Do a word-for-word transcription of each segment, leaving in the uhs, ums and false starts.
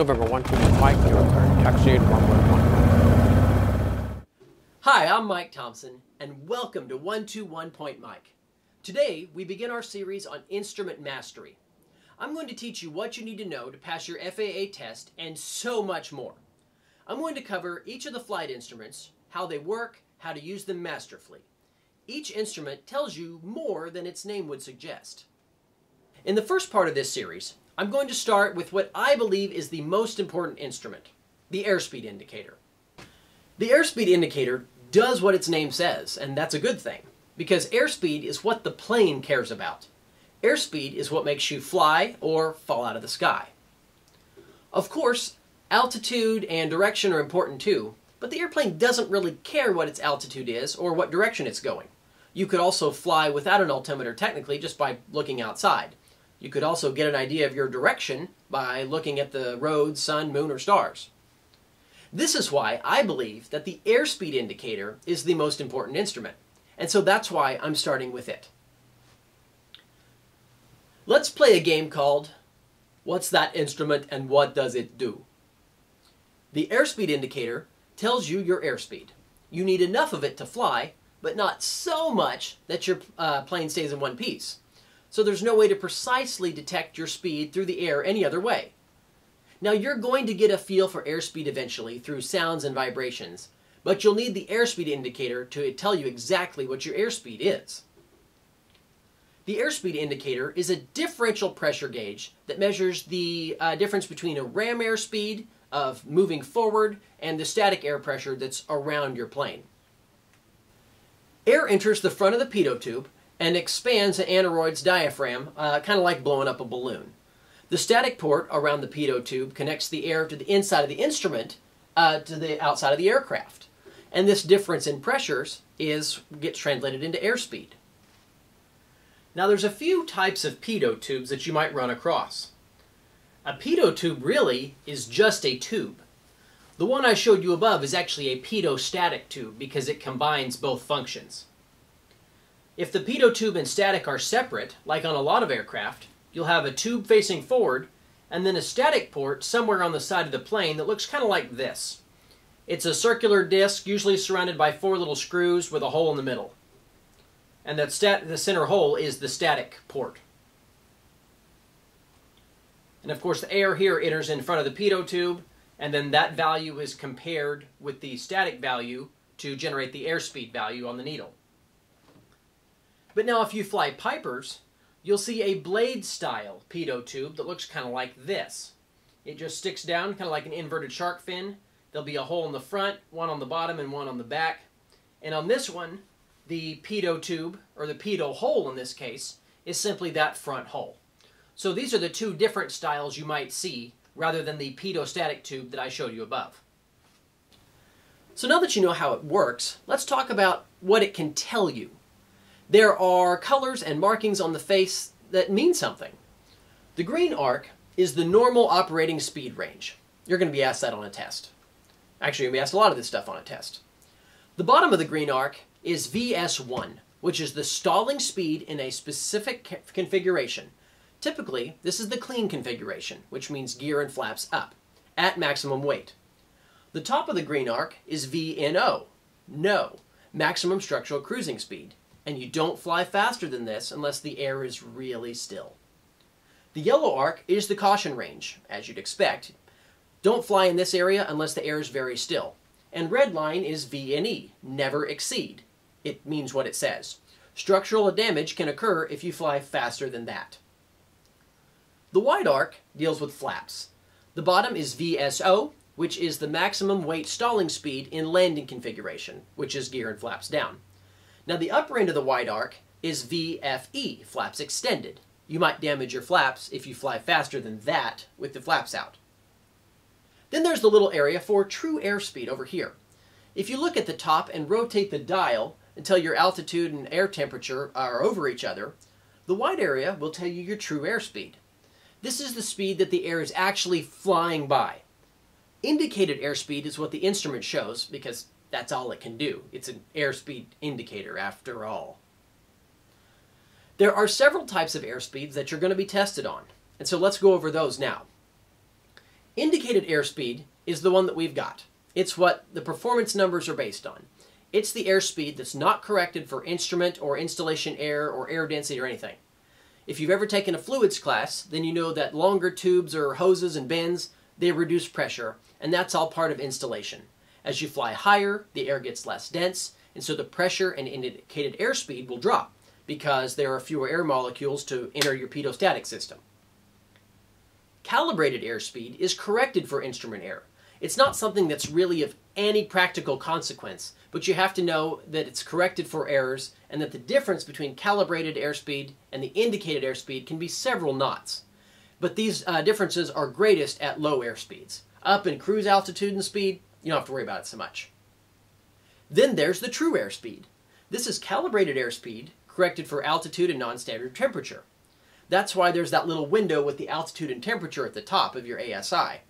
November one twenty-five, tax shade one one one. Hi, I'm Mike Thompson, and welcome to one two one point Mike. Today, we begin our series on instrument mastery. I'm going to teach you what you need to know to pass your F A A test and so much more. I'm going to cover each of the flight instruments, how they work, how to use them masterfully. Each instrument tells you more than its name would suggest. In the first part of this series, I'm going to start with what I believe is the most important instrument, the airspeed indicator. The airspeed indicator does what its name says, and that's a good thing, because airspeed is what the plane cares about. Airspeed is what makes you fly or fall out of the sky. Of course, altitude and direction are important too, but the airplane doesn't really care what its altitude is or what direction it's going. You could also fly without an altimeter technically just by looking outside. You could also get an idea of your direction by looking at the road, sun, moon, or stars. This is why I believe that the airspeed indicator is the most important instrument, and so that's why I'm starting with it. Let's play a game called, What's That Instrument and What Does It Do? The airspeed indicator tells you your airspeed. You need enough of it to fly, but not so much that your uh, plane stays in one piece. So there's no way to precisely detect your speed through the air any other way. Now you're going to get a feel for airspeed eventually through sounds and vibrations, but you'll need the airspeed indicator to tell you exactly what your airspeed is. The airspeed indicator is a differential pressure gauge that measures the uh, difference between a ram airspeed of moving forward and the static air pressure that's around your plane. Air enters the front of the pitot tube and expands the aneroid's diaphragm, uh, kind of like blowing up a balloon. The static port around the pitot tube connects the air to the inside of the instrument uh, to the outside of the aircraft. And this difference in pressures is gets translated into airspeed. Now there's a few types of pitot tubes that you might run across. A pitot tube really is just a tube. The one I showed you above is actually a pitot static tube because it combines both functions. If the pitot tube and static are separate, like on a lot of aircraft, you'll have a tube facing forward and then a static port somewhere on the side of the plane that looks kind of like this. It's a circular disc, usually surrounded by four little screws with a hole in the middle. And that stat the center hole is the static port. And of course the air here enters in front of the pitot tube, and then that value is compared with the static value to generate the airspeed value on the needle. But now if you fly Pipers, you'll see a blade-style pitot tube that looks kind of like this. It just sticks down, kind of like an inverted shark fin. There'll be a hole in the front, one on the bottom, and one on the back. And on this one, the pitot tube, or the pitot hole in this case, is simply that front hole. So these are the two different styles you might see, rather than the pitostatic tube that I showed you above. So now that you know how it works, let's talk about what it can tell you. There are colors and markings on the face that mean something. The green arc is the normal operating speed range. You're going to be asked that on a test. Actually, you're going to be asked a lot of this stuff on a test. The bottom of the green arc is V S one, which is the stalling speed in a specific configuration. Typically, this is the clean configuration, which means gear and flaps up, at maximum weight. The top of the green arc is V N O, no, maximum structural cruising speed. And you don't fly faster than this unless the air is really still. The yellow arc is the caution range, as you'd expect. Don't fly in this area unless the air is very still. And red line is V N E, never exceed. It means what it says. Structural damage can occur if you fly faster than that. The white arc deals with flaps. The bottom is V S O, which is the maximum weight stalling speed in landing configuration, which is gear and flaps down. Now the upper end of the wide arc is V F E, flaps extended. You might damage your flaps if you fly faster than that with the flaps out. Then there's the little area for true airspeed over here. If you look at the top and rotate the dial until your altitude and air temperature are over each other, the wide area will tell you your true airspeed. This is the speed that the air is actually flying by. Indicated airspeed is what the instrument shows because that's all it can do. It's an airspeed indicator after all. There are several types of airspeeds that you're going to be tested on, and so let's go over those now. Indicated airspeed is the one that we've got. It's what the performance numbers are based on. It's the airspeed that's not corrected for instrument or installation air or air density or anything. If you've ever taken a fluids class, then you know that longer tubes or hoses and bends, they reduce pressure, and that's all part of installation. As you fly higher, the air gets less dense, and so the pressure and indicated airspeed will drop because there are fewer air molecules to enter your pitot-static system. Calibrated airspeed is corrected for instrument air. It's not something that's really of any practical consequence, but you have to know that it's corrected for errors and that the difference between calibrated airspeed and the indicated airspeed can be several knots. But these uh, differences are greatest at low airspeeds. Up in cruise altitude and speed, you don't have to worry about it so much. Then there's the true airspeed. This is calibrated airspeed corrected for altitude and non-standard temperature. That's why there's that little window with the altitude and temperature at the top of your A S I.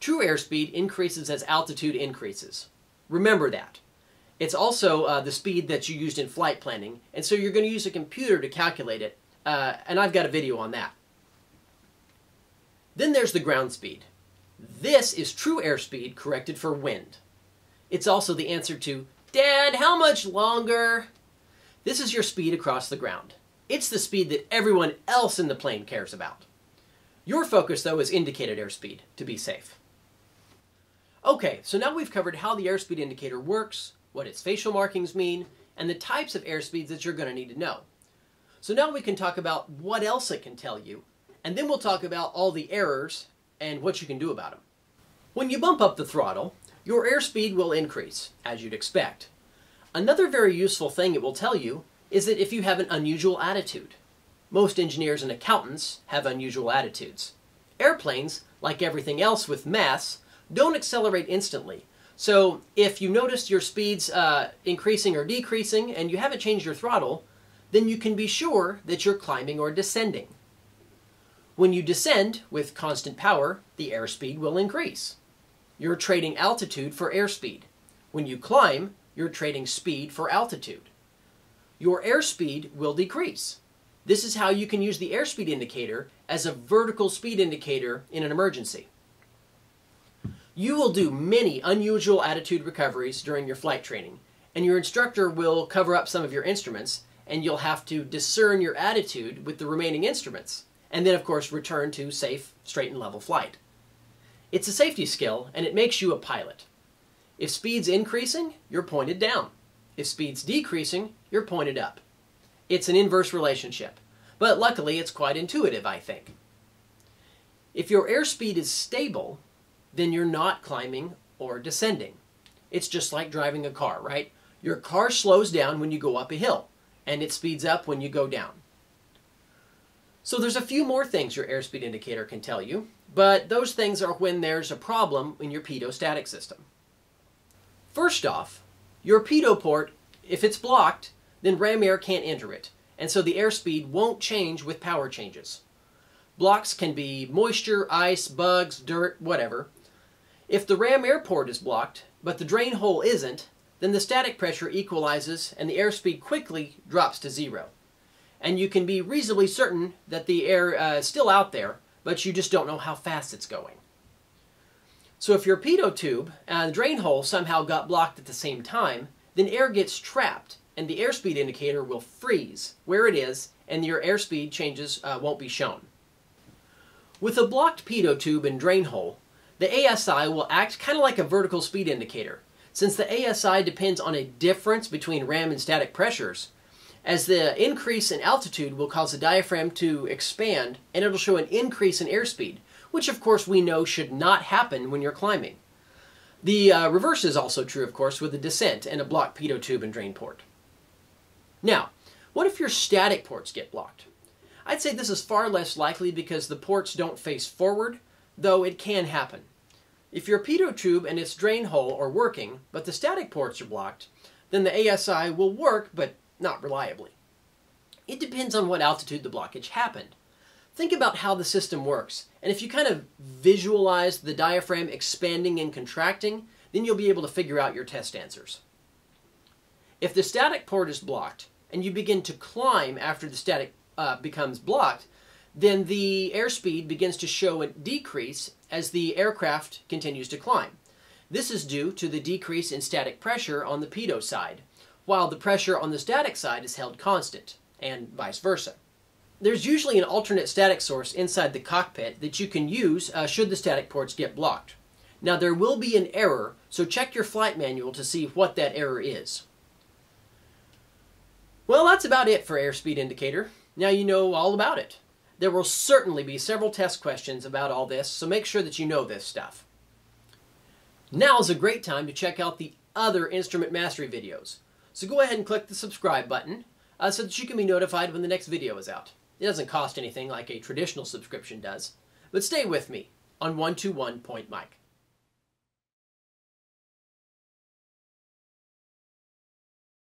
True airspeed increases as altitude increases. Remember that. It's also uh, the speed that you used in flight planning, and so you're going to use a computer to calculate it, uh, and I've got a video on that. Then there's the ground speed. This is true airspeed corrected for wind. It's also the answer to, "Dad, how much longer?" This is your speed across the ground. It's the speed that everyone else in the plane cares about. Your focus, though, is indicated airspeed, to be safe. Okay, so now we've covered how the airspeed indicator works, what its facial markings mean, and the types of airspeeds that you're going to need to know. So now we can talk about what else it can tell you, and then we'll talk about all the errors and what you can do about them. When you bump up the throttle, your airspeed will increase, as you'd expect. Another very useful thing it will tell you is that if you have an unusual attitude. Most engineers and accountants have unusual attitudes. Airplanes, like everything else with mass, don't accelerate instantly. So if you notice your speeds uh, increasing or decreasing and you haven't changed your throttle, then you can be sure that you're climbing or descending. When you descend with constant power, the airspeed will increase. You're trading altitude for airspeed. When you climb, you're trading speed for altitude. Your airspeed will decrease. This is how you can use the airspeed indicator as a vertical speed indicator in an emergency. You will do many unusual attitude recoveries during your flight training, and your instructor will cover up some of your instruments, and you'll have to discern your attitude with the remaining instruments, and then of course return to safe, straight and level flight. It's a safety skill, and it makes you a pilot. If speed's increasing, you're pointed down. If speed's decreasing, you're pointed up. It's an inverse relationship, but luckily it's quite intuitive, I think. If your airspeed is stable, then you're not climbing or descending. It's just like driving a car, right? Your car slows down when you go up a hill, and it speeds up when you go down. So there's a few more things your airspeed indicator can tell you, but those things are when there's a problem in your pitot-static system. First off, your pitot port, if it's blocked, then ram air can't enter it, and so the airspeed won't change with power changes. Blocks can be moisture, ice, bugs, dirt, whatever. If the ram air port is blocked, but the drain hole isn't, then the static pressure equalizes and the airspeed quickly drops to zero. And you can be reasonably certain that the air uh, is still out there, but you just don't know how fast it's going. So if your pitot tube and the drain hole somehow got blocked at the same time, then air gets trapped, and the airspeed indicator will freeze where it is, and your airspeed changes uh, won't be shown. With a blocked pitot tube and drain hole, the A S I will act kind of like a vertical speed indicator. Since the A S I depends on a difference between ram and static pressures, as the increase in altitude will cause the diaphragm to expand, and it'll show an increase in airspeed, which of course we know should not happen when you're climbing. The uh, reverse is also true, of course, with a descent and a blocked pitot tube and drain port. Now, what if your static ports get blocked? I'd say this is far less likely because the ports don't face forward, though it can happen. If your pitot tube and its drain hole are working, but the static ports are blocked, then the A S I will work, but not reliably. It depends on what altitude the blockage happened. Think about how the system works, and if you kind of visualize the diaphragm expanding and contracting, then you'll be able to figure out your test answers. If the static port is blocked, and you begin to climb after the static uh, becomes blocked, then the airspeed begins to show a decrease as the aircraft continues to climb. This is due to the decrease in static pressure on the pitot side, while the pressure on the static side is held constant, and vice versa. There's usually an alternate static source inside the cockpit that you can use uh, should the static ports get blocked. Now there will be an error, so check your flight manual to see what that error is. Well, that's about it for airspeed indicator. Now you know all about it. There will certainly be several test questions about all this, so make sure that you know this stuff. Now is a great time to check out the other instrument mastery videos. So go ahead and click the subscribe button uh, so that you can be notified when the next video is out. It doesn't cost anything like a traditional subscription does, but stay with me on one two one Point Mike.